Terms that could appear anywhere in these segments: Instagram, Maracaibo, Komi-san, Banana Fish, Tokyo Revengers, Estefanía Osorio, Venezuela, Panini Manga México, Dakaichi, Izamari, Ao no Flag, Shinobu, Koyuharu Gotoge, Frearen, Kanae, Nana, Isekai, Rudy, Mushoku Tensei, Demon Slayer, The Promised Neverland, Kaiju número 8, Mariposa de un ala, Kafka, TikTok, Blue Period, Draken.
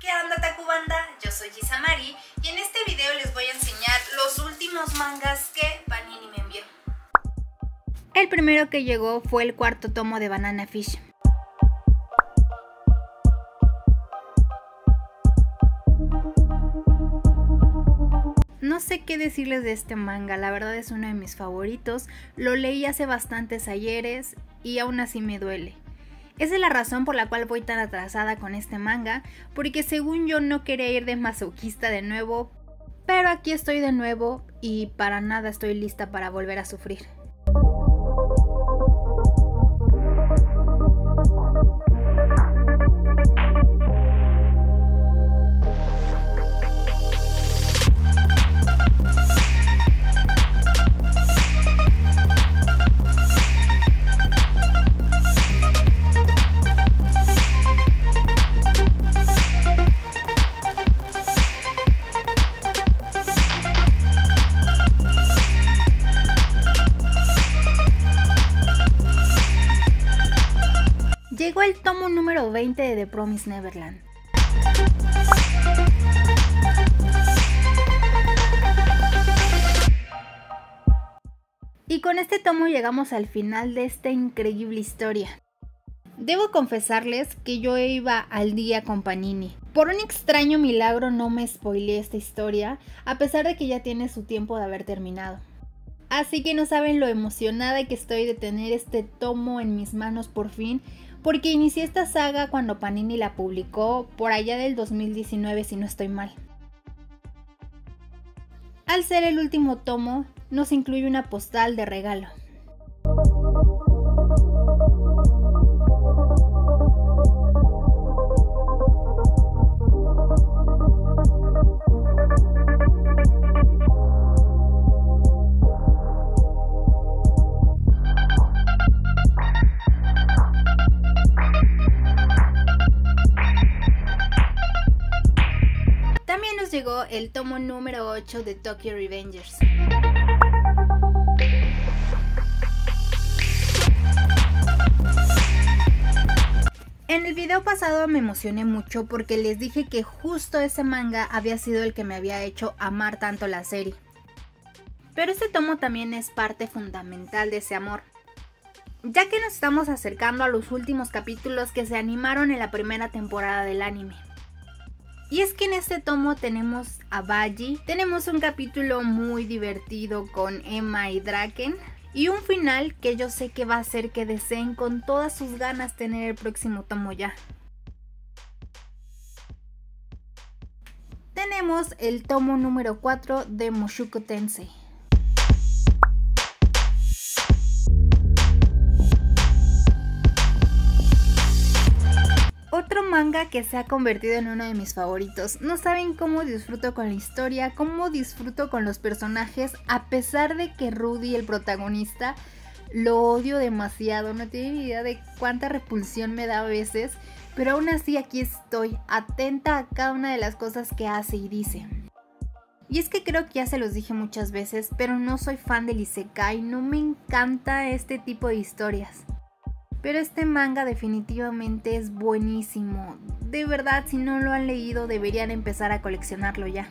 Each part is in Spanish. ¿Qué onda, Takubanda? Yo soy Izamari y en este video les voy a enseñar los últimos mangas que Panini me envió. El primero que llegó fue el cuarto tomo de Banana Fish. No sé qué decirles de este manga, la verdad es uno de mis favoritos, lo leí hace bastantes ayeres y aún así me duele. Esa es la razón por la cual voy tan atrasada con este manga, porque según yo no quería ir de masoquista de nuevo, pero aquí estoy de nuevo y para nada estoy lista para volver a sufrir. Llegó el tomo número 20 de The Promised Neverland. Y con este tomo llegamos al final de esta increíble historia. Debo confesarles que yo iba al día con Panini. Por un extraño milagro no me spoileé esta historia, a pesar de que ya tiene su tiempo de haber terminado. Así que no saben lo emocionada que estoy de tener este tomo en mis manos por fin, porque inicié esta saga cuando Panini la publicó, por allá del 2019 si no estoy mal. Al ser el último tomo, nos incluye una postal de regalo. Llegó el tomo número 8 de Tokyo Revengers. En el video pasado me emocioné mucho porque les dije que justo ese manga había sido el que me había hecho amar tanto la serie. Pero este tomo también es parte fundamental de ese amor, ya que nos estamos acercando a los últimos capítulos que se animaron en la primera temporada del anime. Y es que en este tomo tenemos a Baji, tenemos un capítulo muy divertido con Emma y Draken y un final que yo sé que va a hacer que deseen con todas sus ganas tener el próximo tomo ya. Tenemos el tomo número 4 de Mushoku Tensei. Otro manga que se ha convertido en uno de mis favoritos. No saben cómo disfruto con la historia, cómo disfruto con los personajes, a pesar de que Rudy, el protagonista, lo odio demasiado. No tienen idea de cuánta repulsión me da a veces, pero aún así aquí estoy, atenta a cada una de las cosas que hace y dice. Y es que creo que ya se los dije muchas veces, pero no soy fan del Isekai, no me encanta este tipo de historias. Pero este manga definitivamente es buenísimo. De verdad, si no lo han leído, deberían empezar a coleccionarlo ya.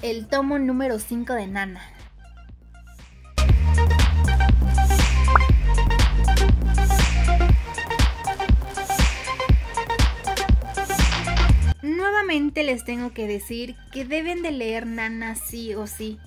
El tomo número 5 de Nana. Nuevamente les tengo que decir que deben de leer Nana sí o sí.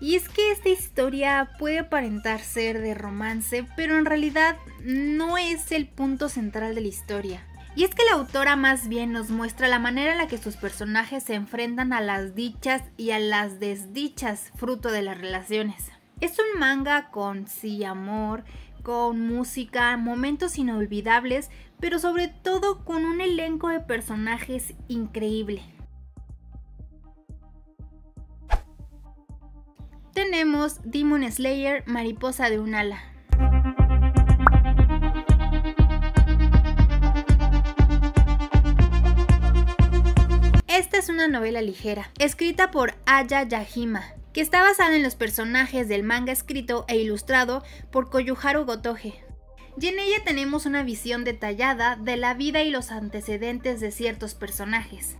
Y es que esta historia puede aparentar ser de romance, pero en realidad no es el punto central de la historia. Y es que la autora más bien nos muestra la manera en la que sus personajes se enfrentan a las dichas y a las desdichas fruto de las relaciones. Es un manga con sí amor, con música, momentos inolvidables, pero sobre todo con un elenco de personajes increíble. Tenemos Demon Slayer, Mariposa de un ala. Esta es una novela ligera, escrita por Aya Yajima, que está basada en los personajes del manga escrito e ilustrado por Koyuharu Gotoge. Y en ella tenemos una visión detallada de la vida y los antecedentes de ciertos personajes.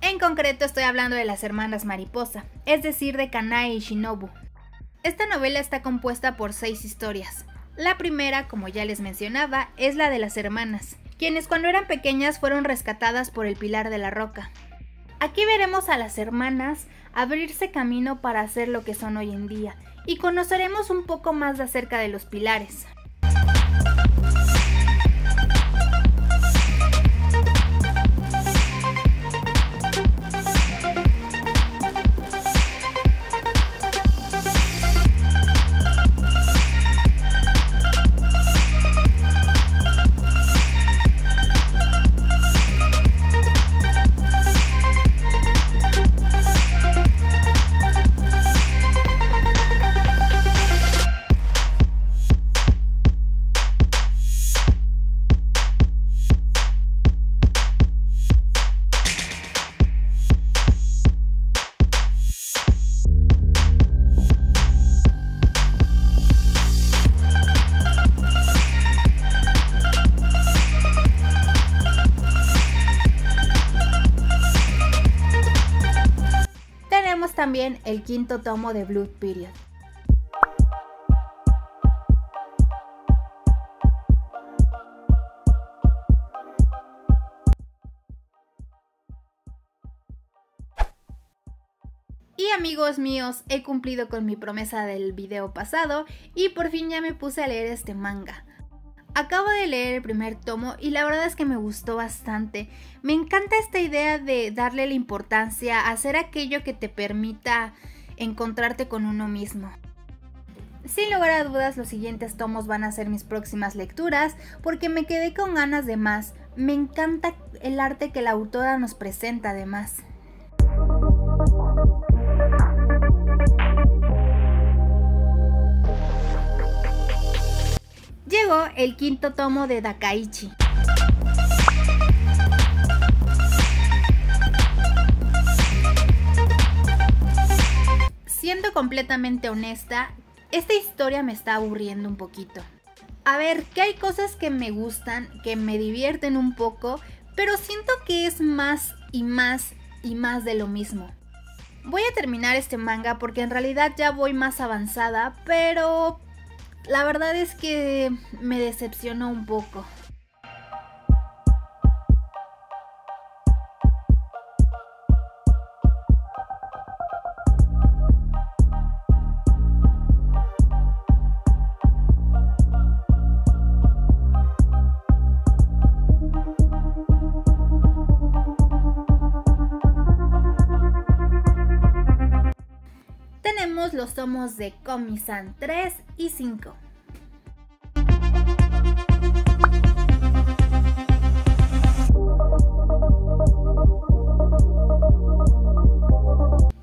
En concreto estoy hablando de las hermanas Mariposa, es decir, de Kanae y Shinobu. Esta novela está compuesta por 6 historias. La primera, como ya les mencionaba, es la de las hermanas, quienes cuando eran pequeñas fueron rescatadas por el Pilar de la Roca. Aquí veremos a las hermanas abrirse camino para hacer lo que son hoy en día, y conoceremos un poco más acerca de los pilares. También el 5.º tomo de Blue Period. Y amigos míos, he cumplido con mi promesa del video pasado y por fin ya me puse a leer este manga. Acabo de leer el primer tomo y la verdad es que me gustó bastante. Me encanta esta idea de darle la importancia a hacer aquello que te permita encontrarte con uno mismo. Sin lugar a dudas, los siguientes tomos van a ser mis próximas lecturas porque me quedé con ganas de más. Me encanta el arte que la autora nos presenta además. Llegó el 5.º tomo de Dakaichi. Siendo completamente honesta, esta historia me está aburriendo un poquito. A ver, que hay cosas que me gustan, que me divierten un poco, pero siento que es más y más y más de lo mismo. Voy a terminar este manga porque en realidad ya voy más avanzada, pero la verdad es que me decepcionó un poco. Los tomos de Komi-san 3 y 5.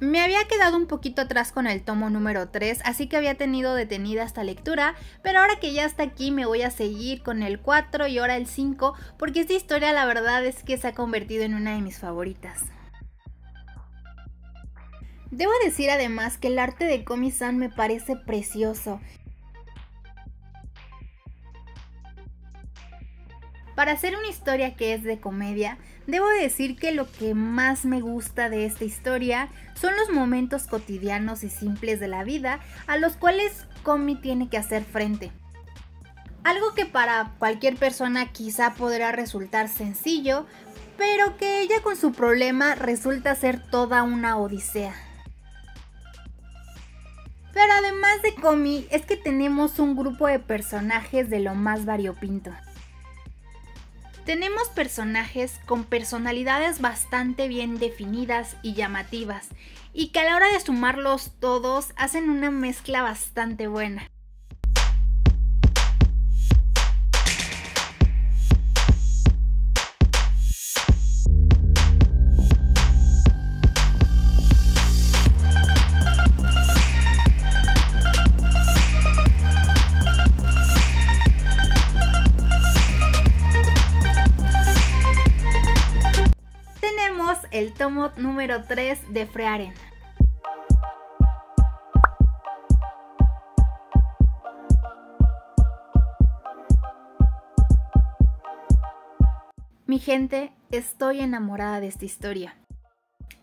Me había quedado un poquito atrás con el tomo número 3, así que había tenido detenida esta lectura, pero ahora que ya está aquí me voy a seguir con el 4 y ahora el 5, porque esta historia la verdad es que se ha convertido en una de mis favoritas. Debo decir además que el arte de Komi-san me parece precioso. Para hacer una historia que es de comedia, debo decir que lo que más me gusta de esta historia son los momentos cotidianos y simples de la vida a los cuales Komi tiene que hacer frente. Algo que para cualquier persona quizá podrá resultar sencillo, pero que ella con su problema resulta ser toda una odisea. Pero además de Komi, es que tenemos un grupo de personajes de lo más variopinto. Tenemos personajes con personalidades bastante bien definidas y llamativas, y que a la hora de sumarlos todos hacen una mezcla bastante buena. el tomo número 3 de Frearen. Mi gente, estoy enamorada de esta historia.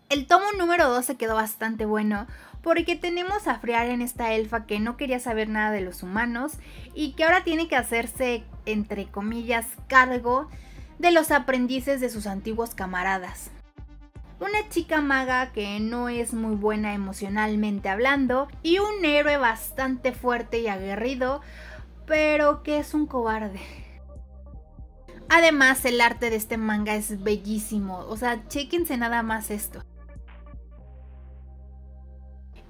El tomo número 2 se quedó bastante bueno porque tenemos a Frearen, esta elfa que no quería saber nada de los humanos y que ahora tiene que hacerse, entre comillas, cargo de los aprendices de sus antiguos camaradas. Una chica maga que no es muy buena emocionalmente hablando y un héroe bastante fuerte y aguerrido, pero que es un cobarde. Además, el arte de este manga es bellísimo, o sea, chéquense nada más esto.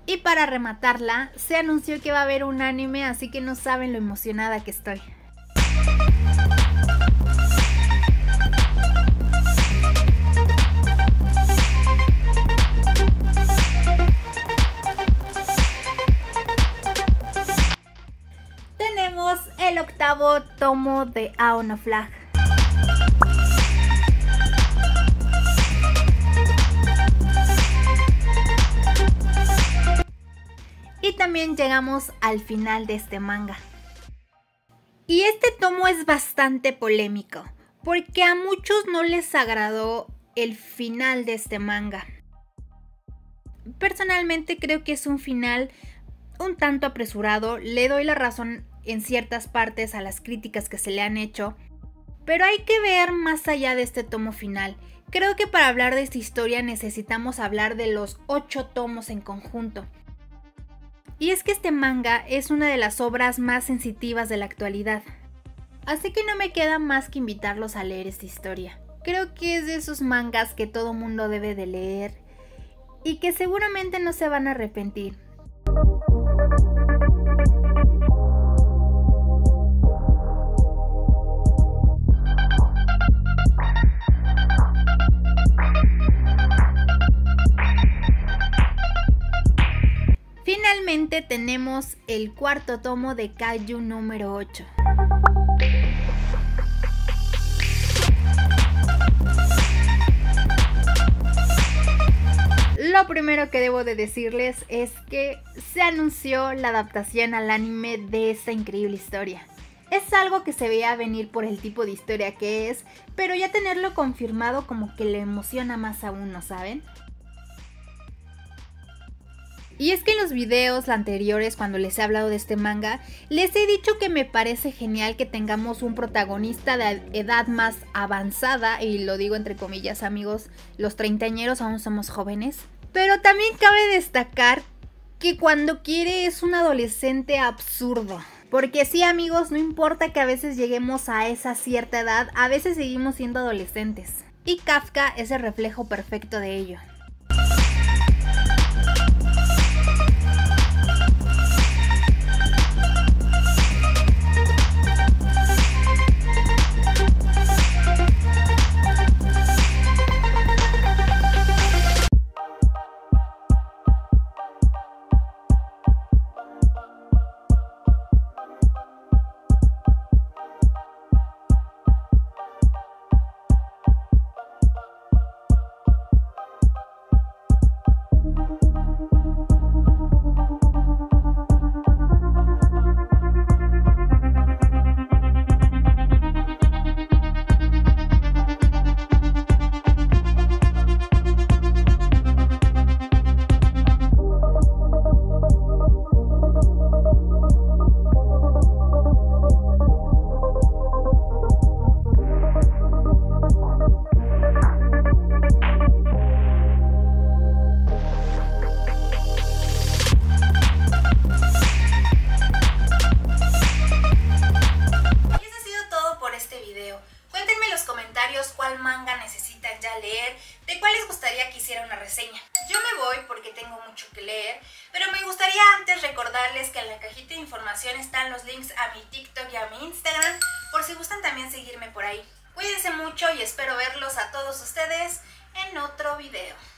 Y para rematarla, se anunció que va a haber un anime, así que no saben lo emocionada que estoy. Tenemos el octavo tomo de Ao no Flag. Y también llegamos al final de este manga. Y este tomo es bastante polémico, porque a muchos no les agradó el final de este manga. Personalmente creo que es un final un tanto apresurado, le doy la razón en ciertas partes a las críticas que se le han hecho, pero hay que ver más allá de este tomo final. Creo que para hablar de esta historia necesitamos hablar de los 8 tomos en conjunto. Y es que este manga es una de las obras más sensitivas de la actualidad, así que no me queda más que invitarlos a leer esta historia. Creo que es de esos mangas que todo mundo debe de leer y que seguramente no se van a arrepentir. Finalmente tenemos el cuarto tomo de Kaiju número 8. Lo primero que debo de decirles es que se anunció la adaptación al anime de esta increíble historia. Es algo que se veía venir por el tipo de historia que es, pero ya tenerlo confirmado como que le emociona más a uno, ¿saben? Y es que en los videos anteriores, cuando les he hablado de este manga, les he dicho que me parece genial que tengamos un protagonista de edad más avanzada, y lo digo entre comillas amigos, los treintañeros aún somos jóvenes. Pero también cabe destacar que cuando quiere es un adolescente absurdo. Porque sí amigos, no importa que a veces lleguemos a esa cierta edad, a veces seguimos siendo adolescentes. Y Kafka es el reflejo perfecto de ello. Están los links a mi TikTok y a mi Instagram, por si gustan también seguirme por ahí. Cuídense mucho y espero verlos a todos ustedes en otro video.